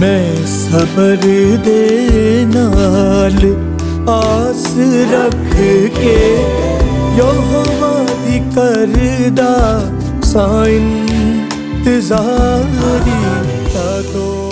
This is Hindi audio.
मैं सबर दे नाल आस रख के यहोवा दी करदा सां इंतज़ारी।